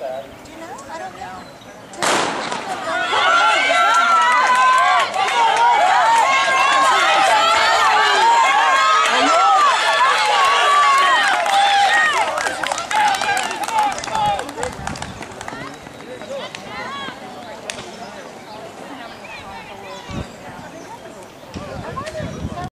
Do you know? I don't know.